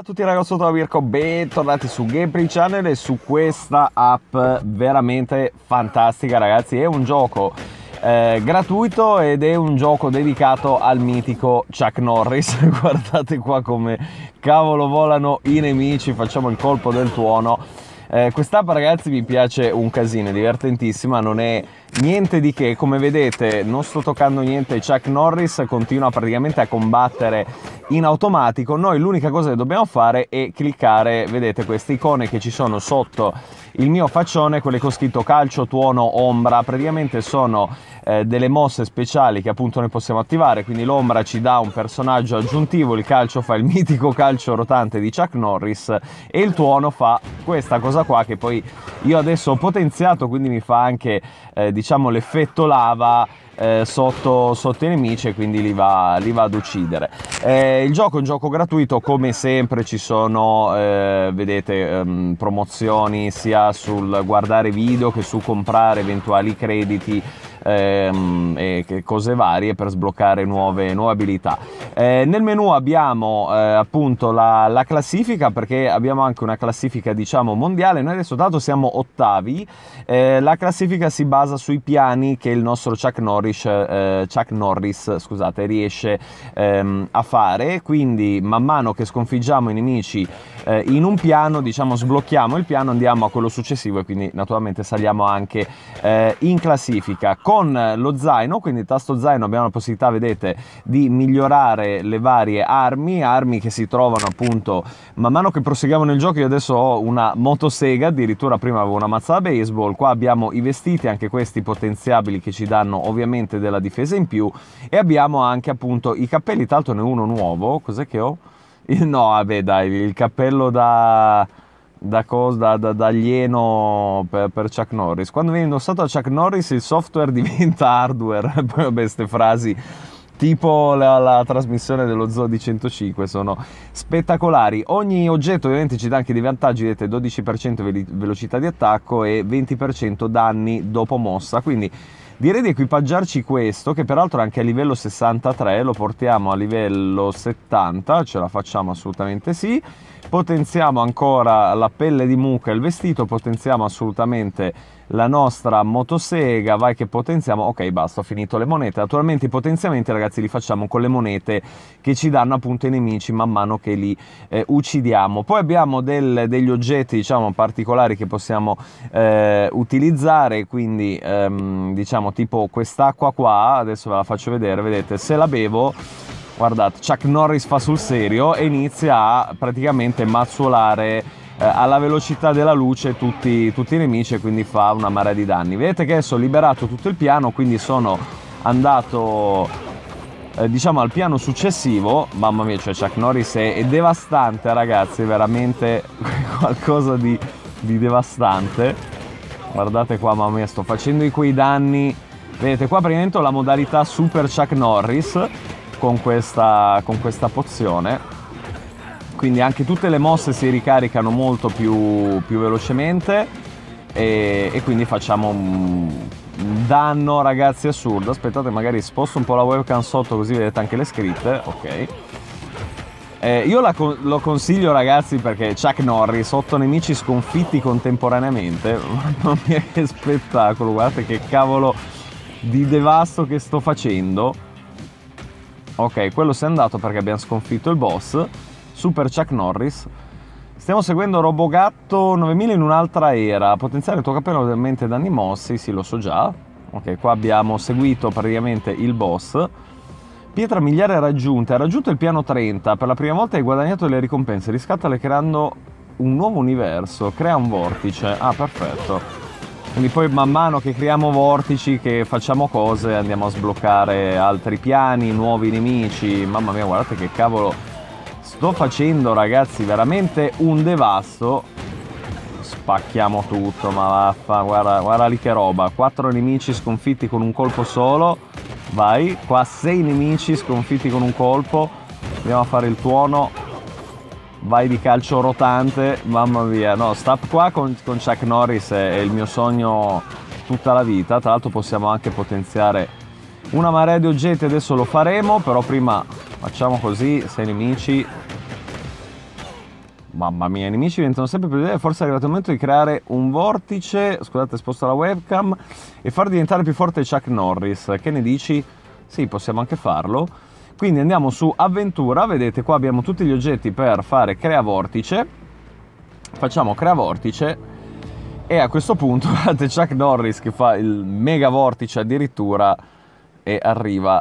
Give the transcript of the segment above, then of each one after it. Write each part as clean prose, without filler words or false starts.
Ciao a tutti ragazzi, sono Mirko, bentornati su Gameplay Channel e su questa app veramente fantastica ragazzi. È un gioco gratuito ed è un gioco dedicato al mitico Chuck Norris. Guardate qua come cavolo volano i nemici, facciamo il colpo del tuono. Quest'app ragazzi mi piace un casino, è divertentissima, non è niente di che, come vedete non sto toccando niente. Chuck Norris continua praticamente a combattere in automatico. Noi l'unica cosa che dobbiamo fare è cliccare, vedete queste icone che ci sono sotto il mio faccione, quelle che ho scritto calcio, tuono, ombra, praticamente sono delle mosse speciali che appunto noi possiamo attivare. Quindi l'ombra ci dà un personaggio aggiuntivo, il calcio fa il mitico calcio rotante di Chuck Norris e il tuono fa questa cosa qua che poi io adesso ho potenziato, quindi mi fa anche diciamo l'effetto lava sotto i nemici e quindi li va ad uccidere. Il gioco è un gioco gratuito, come sempre ci sono vedete promozioni sia sul guardare video che su comprare eventuali crediti e cose varie per sbloccare nuove abilità. Nel menu abbiamo appunto la classifica, perché abbiamo anche una classifica diciamo mondiale. Noi adesso dato siamo ottavi, la classifica si basa sui piani che il nostro Chuck Norris riesce a fare. Quindi man mano che sconfiggiamo i nemici in un piano, diciamo sblocchiamo il piano, andiamo a quello successivo e quindi naturalmente saliamo anche in classifica. Con lo zaino, quindi il tasto zaino, abbiamo la possibilità, vedete, di migliorare le varie armi che si trovano appunto man mano che proseguiamo nel gioco. Io adesso ho una motosega, addirittura prima avevo una mazza da baseball. Qua abbiamo i vestiti, anche questi potenziabili, che ci danno ovviamente della difesa in più, e abbiamo anche appunto i cappelli. Tra l'altro ne ho uno nuovo, cos'è che ho? No vabbè dai, il cappello da alieno per Chuck Norris. Quando viene indossato a Chuck Norris il software diventa hardware. Poi vabbè, queste frasi tipo la trasmissione dello Zoo di 105 sono spettacolari. Ogni oggetto ovviamente ci dà anche dei vantaggi, vedete 12% velocità di attacco e 20% danni dopo mossa. Quindi direi di equipaggiarci questo, che peraltro è anche a livello 63, lo portiamo a livello 70, ce la facciamo assolutamente sì. Potenziamo ancora la pelle di mucca e il vestito, potenziamo assolutamente la nostra motosega, vai che potenziamo. Ok basta, ho finito le monete. Naturalmente i potenziamenti ragazzi li facciamo con le monete che ci danno appunto i nemici man mano che li uccidiamo. Poi abbiamo degli oggetti diciamo particolari che possiamo utilizzare, quindi diciamo tipo quest'acqua qua, adesso ve la faccio vedere, vedete se la bevo, guardate Chuck Norris fa sul serio e inizia a praticamente mazzolare alla velocità della luce tutti i nemici e quindi fa una marea di danni. Vedete che adesso ho liberato tutto il piano, quindi sono andato diciamo al piano successivo. Mamma mia, cioè Chuck Norris è devastante ragazzi, veramente qualcosa di devastante. Guardate qua, mamma mia, sto facendo quei danni. Vedete qua praticamente la modalità Super Chuck Norris con questa pozione. Quindi anche tutte le mosse si ricaricano molto più velocemente e quindi facciamo un danno ragazzi assurdo. Aspettate, magari sposto un po' la webcam sotto così vedete anche le scritte. Ok. Io lo consiglio ragazzi, perché Chuck Norris, 8 nemici sconfitti contemporaneamente. Mamma mia che spettacolo, guardate che cavolo di devasto che sto facendo. Ok, quello si è andato perché abbiamo sconfitto il boss. Super Chuck Norris. Stiamo seguendo Robogatto 9000 in un'altra era. Potenziare il tuo cappello ovviamente danni mossi, sì lo so già. Ok, qua abbiamo seguito praticamente il boss. Pietra miliare raggiunta, hai raggiunto il piano 30, per la prima volta hai guadagnato delle ricompense, riscattale creando un nuovo universo, crea un vortice. Ah perfetto, quindi poi man mano che creiamo vortici, che facciamo cose, andiamo a sbloccare altri piani, nuovi nemici. Mamma mia guardate che cavolo sto facendo ragazzi, veramente un devasto. Spacchiamo tutto, ma vaffa, guarda lì che roba. 4 nemici sconfitti con un colpo solo. Vai, qua 6 nemici sconfitti con un colpo. Andiamo a fare il tuono. Vai di calcio rotante. Mamma mia, no, sta qua con Chuck Norris è il mio sogno tutta la vita. Tra l'altro possiamo anche potenziare una marea di oggetti, adesso lo faremo. Però prima facciamo così, 6 nemici. Mamma mia, i nemici diventano sempre più e forse è arrivato il momento di creare un vortice. Scusate, sposto la webcam. E far diventare più forte Chuck Norris. Che ne dici? Sì, possiamo anche farlo. Quindi andiamo su avventura. Vedete qua abbiamo tutti gli oggetti per fare crea vortice. Facciamo crea vortice. E a questo punto guardate Chuck Norris che fa il mega vortice addirittura. E arriva.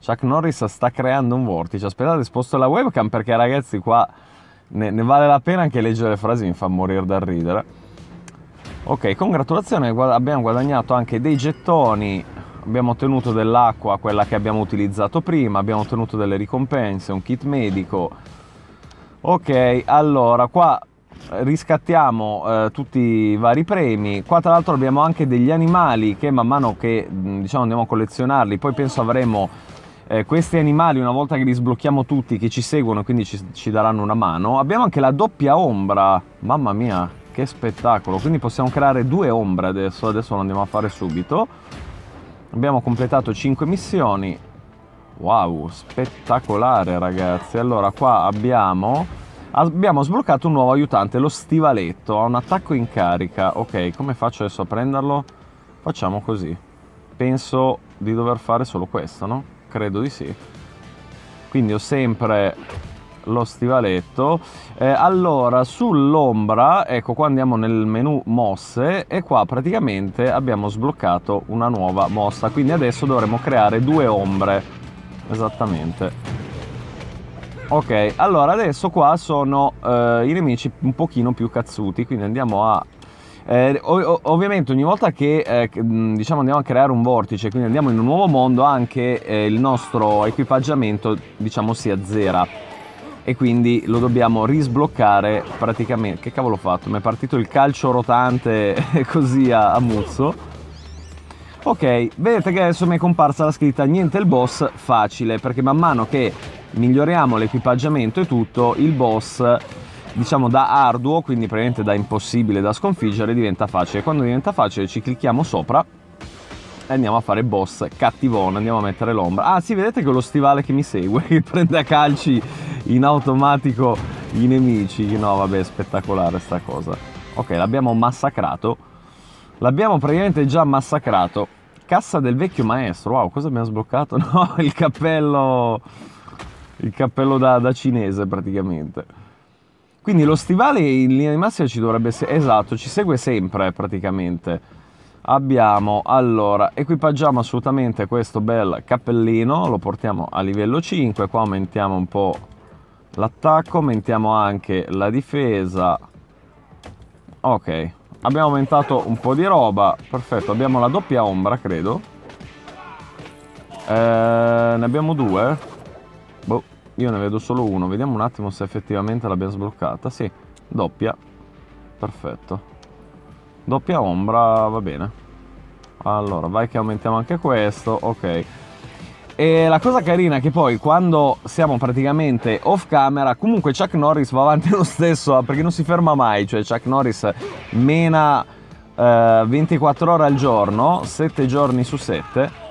Chuck Norris sta creando un vortice. Aspettate, sposto la webcam perché ragazzi qua ne vale la pena anche leggere le frasi, mi fa morire dal ridere. Ok, congratulazioni, abbiamo guadagnato anche dei gettoni. Abbiamo ottenuto dell'acqua, quella che abbiamo utilizzato prima. Abbiamo ottenuto delle ricompense, un kit medico. Ok, allora qua riscattiamo tutti i vari premi. Qua tra l'altro abbiamo anche degli animali che man mano che diciamo andiamo a collezionarli, poi penso avremo questi animali una volta che li sblocchiamo tutti che ci seguono, quindi ci daranno una mano. Abbiamo anche la doppia ombra, mamma mia che spettacolo, quindi possiamo creare due ombre adesso, lo andiamo a fare subito. Abbiamo completato 5 missioni, wow, spettacolare ragazzi. Allora qua abbiamo sbloccato un nuovo aiutante, lo stivaletto, ha un attacco in carica. Ok, come faccio adesso a prenderlo? Facciamo così. Penso di dover fare solo questo, no? Credo di sì. Quindi ho sempre lo stivaletto. Allora, sull'ombra, ecco qua andiamo nel menu mosse e qua praticamente abbiamo sbloccato una nuova mossa. Quindi adesso dovremo creare due ombre. Esattamente. Ok, allora adesso qua sono i nemici un pochino più cazzuti, quindi andiamo a... ovviamente ogni volta che diciamo andiamo a creare un vortice, quindi andiamo in un nuovo mondo, anche il nostro equipaggiamento diciamo si azzera e quindi lo dobbiamo risbloccare praticamente... Che cavolo ho fatto? Mi è partito il calcio rotante così a muzzo. Ok, vedete che adesso mi è comparsa la scritta niente il boss facile, perché man mano che... miglioriamo l'equipaggiamento e tutto, il boss diciamo da arduo, quindi praticamente da impossibile da sconfiggere, diventa facile. Quando diventa facile ci clicchiamo sopra e andiamo a fare boss cattivone, andiamo a mettere l'ombra. Ah sì, vedete che lo stivale che mi segue, che prende a calci in automatico i nemici. No vabbè, spettacolare sta cosa. Ok, l'abbiamo massacrato, l'abbiamo praticamente già massacrato. Cassa del vecchio maestro, wow, cosa abbiamo sbloccato? No, il cappello... il cappello da cinese praticamente. Quindi lo stivale in linea di massima ci dovrebbe... esatto, ci segue sempre praticamente. Abbiamo, allora, equipaggiamo assolutamente questo bel cappellino, lo portiamo a livello 5, qua aumentiamo un po' l'attacco, aumentiamo anche la difesa. Ok, abbiamo aumentato un po' di roba, perfetto, abbiamo la doppia ombra credo. Ne abbiamo due? Boh, io ne vedo solo uno, vediamo un attimo se effettivamente l'abbiamo sbloccata. Sì, doppia, perfetto. Doppia ombra, va bene. Allora, vai che aumentiamo anche questo, ok. E la cosa carina è che poi quando siamo praticamente off camera, comunque Chuck Norris va avanti lo stesso, perché non si ferma mai, cioè Chuck Norris mena 24 ore al giorno, 7 giorni su 7.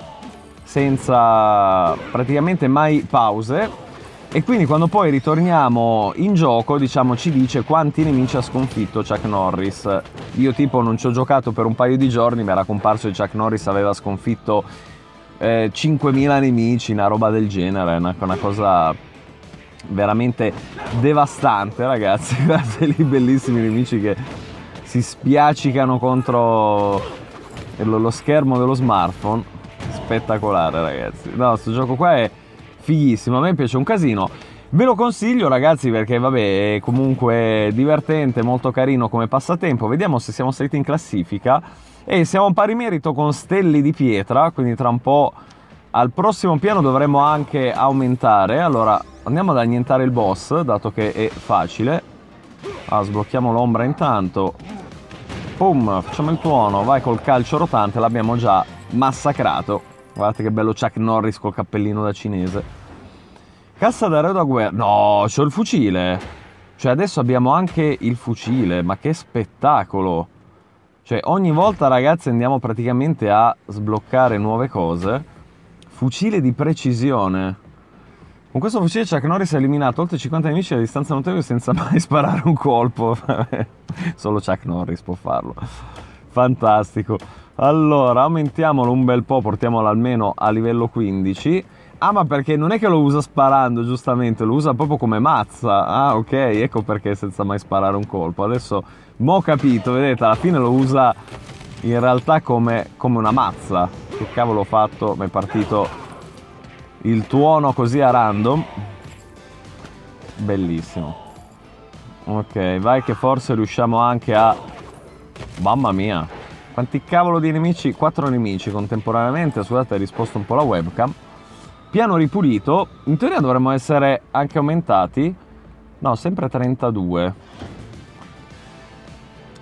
Senza praticamente mai pause, e quindi quando poi ritorniamo in gioco diciamo ci dice quanti nemici ha sconfitto Chuck Norris. Io tipo non ci ho giocato per un paio di giorni, mi era comparso che Chuck Norris aveva sconfitto 5.000 nemici, una roba del genere, una cosa veramente devastante ragazzi. Guardate lì, bellissimi nemici che si spiaccicano contro lo schermo dello smartphone. Spettacolare ragazzi, no, questo gioco qua è fighissimo, a me piace un casino, ve lo consiglio ragazzi perché vabbè è comunque divertente, molto carino come passatempo. Vediamo se siamo saliti in classifica e siamo a pari merito con Stelli di Pietra, quindi tra un po' al prossimo piano dovremo anche aumentare. Allora andiamo ad annientare il boss dato che è facile. Ah, sblocchiamo l'ombra intanto, boom, facciamo il tuono, vai col calcio rotante, l'abbiamo già massacrato. Guardate che bello Chuck Norris col cappellino da cinese. Cassa d'arredo a guerra. No, c'ho il fucile. Cioè adesso abbiamo anche il fucile. Ma che spettacolo. Cioè ogni volta ragazzi andiamo praticamente a sbloccare nuove cose. Fucile di precisione. Con questo fucile Chuck Norris ha eliminato oltre 50 nemici a distanza notevole senza mai sparare un colpo. Solo Chuck Norris può farlo. Fantastico. Allora, aumentiamolo un bel po', portiamolo almeno a livello 15. Ah, ma perché non è che lo usa sparando, giustamente, lo usa proprio come mazza. Ah, ok, ecco perché senza mai sparare un colpo. Adesso mo' ho capito, vedete, alla fine lo usa in realtà come una mazza. Che cavolo ho fatto? Mi è partito il tuono così a random. Bellissimo. Ok, vai che forse riusciamo anche a... Mamma mia! Quanti cavolo di nemici? 4 nemici contemporaneamente. Scusate, ha risposto un po' la webcam. Piano ripulito, in teoria dovremmo essere anche aumentati, no, sempre 32.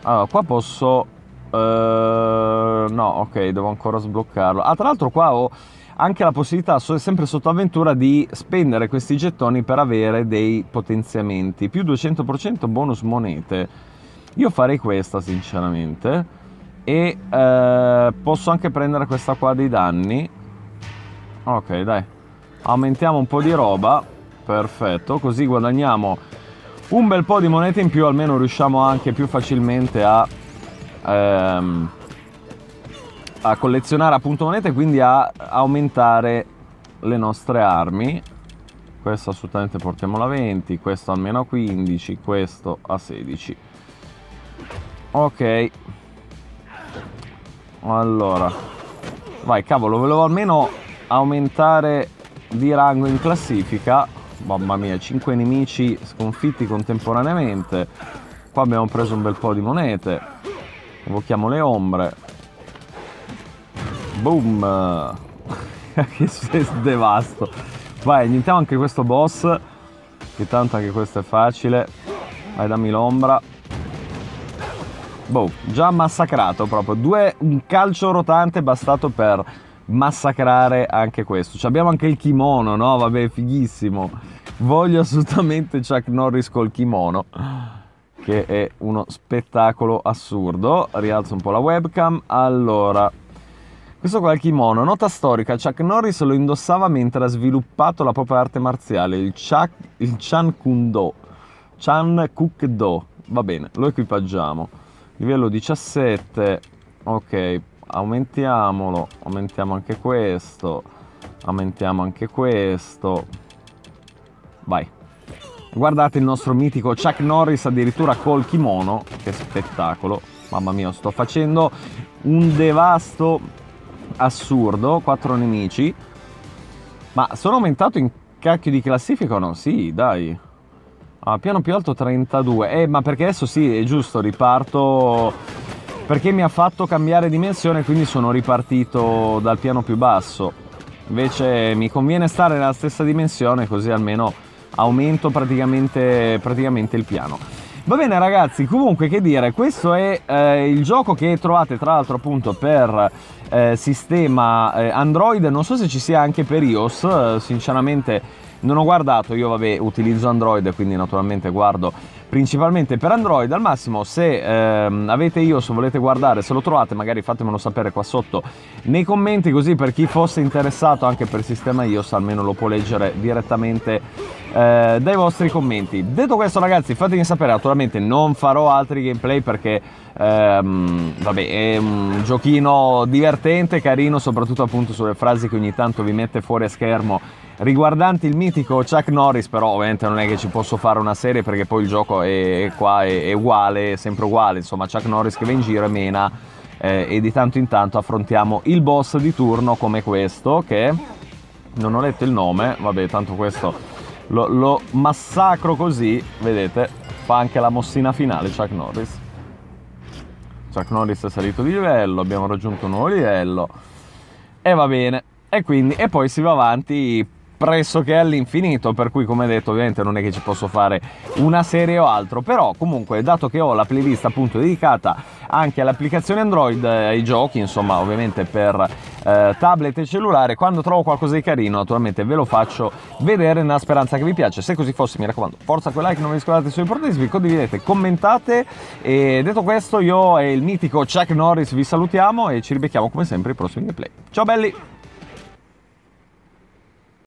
Allora, qua posso... no, ok, devo ancora sbloccarlo. Ah, tra l'altro qua ho anche la possibilità, sempre sotto avventura, di spendere questi gettoni per avere dei potenziamenti. Più 200% bonus monete. Io farei questa, sinceramente. E posso anche prendere questa qua dei danni. Ok, dai. Aumentiamo un po' di roba, perfetto, così guadagniamo un bel po' di monete in più, almeno riusciamo anche più facilmente a collezionare appunto monete e quindi a aumentare le nostre armi. Questo assolutamente portiamolo a 20, questo almeno a 15, questo a 16. Ok. Allora, vai cavolo, volevo almeno aumentare di rango in classifica. Mamma mia, 5 nemici sconfitti contemporaneamente. Qua abbiamo preso un bel po' di monete. Invochiamo le ombre. Boom. Che devasto. Vai, iniziamo anche questo boss, che tanto anche questo è facile. Vai, dammi l'ombra. Boh, già massacrato proprio. Un calcio rotante è bastato per massacrare anche questo. Cioè, abbiamo anche il kimono, no? Vabbè, fighissimo. Voglio assolutamente Chuck Norris col kimono, che è uno spettacolo assurdo. Rialzo un po' la webcam. Allora, questo qua è il kimono. Nota storica, Chuck Norris lo indossava mentre ha sviluppato la propria arte marziale, il Chun Kuk Do. Chun Kuk Do. Va bene, lo equipaggiamo. Livello 17. Ok, aumentiamolo, aumentiamo anche questo, aumentiamo anche questo. Vai, guardate il nostro mitico Chuck Norris addirittura col kimono, che spettacolo. Mamma mia, sto facendo un devasto assurdo. 4 nemici. Ma sono aumentato in cacchio di classifica o no? Sì, dai. Ah, piano più alto 32. Ma perché adesso sì, è giusto, riparto perché mi ha fatto cambiare dimensione, quindi sono ripartito dal piano più basso. Invece mi conviene stare nella stessa dimensione, così almeno aumento praticamente il piano. Va bene ragazzi, comunque che dire, questo è il gioco che trovate tra l'altro appunto per sistema Android. Non so se ci sia anche per iOS, sinceramente non ho guardato. Io vabbè, utilizzo Android, quindi naturalmente guardo principalmente per Android. Al massimo, se avete iOS o volete guardare, se lo trovate magari fatemelo sapere qua sotto nei commenti, così per chi fosse interessato anche per sistema iOS almeno lo può leggere direttamente dai vostri commenti. Detto questo ragazzi, fatemi sapere, naturalmente non farò altri gameplay perché vabbè, è un giochino divertente, carino, soprattutto appunto sulle frasi che ogni tanto vi mette fuori a schermo riguardanti il mitico Chuck Norris. Però ovviamente non è che ci posso fare una serie, perché poi il gioco è qua, è uguale, è sempre uguale, insomma, Chuck Norris che va in giro e mena, e di tanto in tanto affrontiamo il boss di turno come questo, che non ho letto il nome, vabbè, tanto questo lo massacro così, vedete, fa anche la mossina finale Chuck Norris. Chuck Norris è salito di livello, abbiamo raggiunto un nuovo livello, e va bene, e poi si va avanti pressoché all'infinito, per cui come detto ovviamente non è che ci posso fare una serie o altro. Però comunque, dato che ho la playlist appunto dedicata anche all'applicazione Android, ai giochi insomma, ovviamente per tablet e cellulare, quando trovo qualcosa di carino naturalmente ve lo faccio vedere, nella speranza che vi piace. Se così fosse, mi raccomando, forza con like, non vi scordate sui protettivi, condividete, commentate, e detto questo io e il mitico Chuck Norris vi salutiamo e ci ribecchiamo come sempre ai prossimi gameplay. Ciao belli!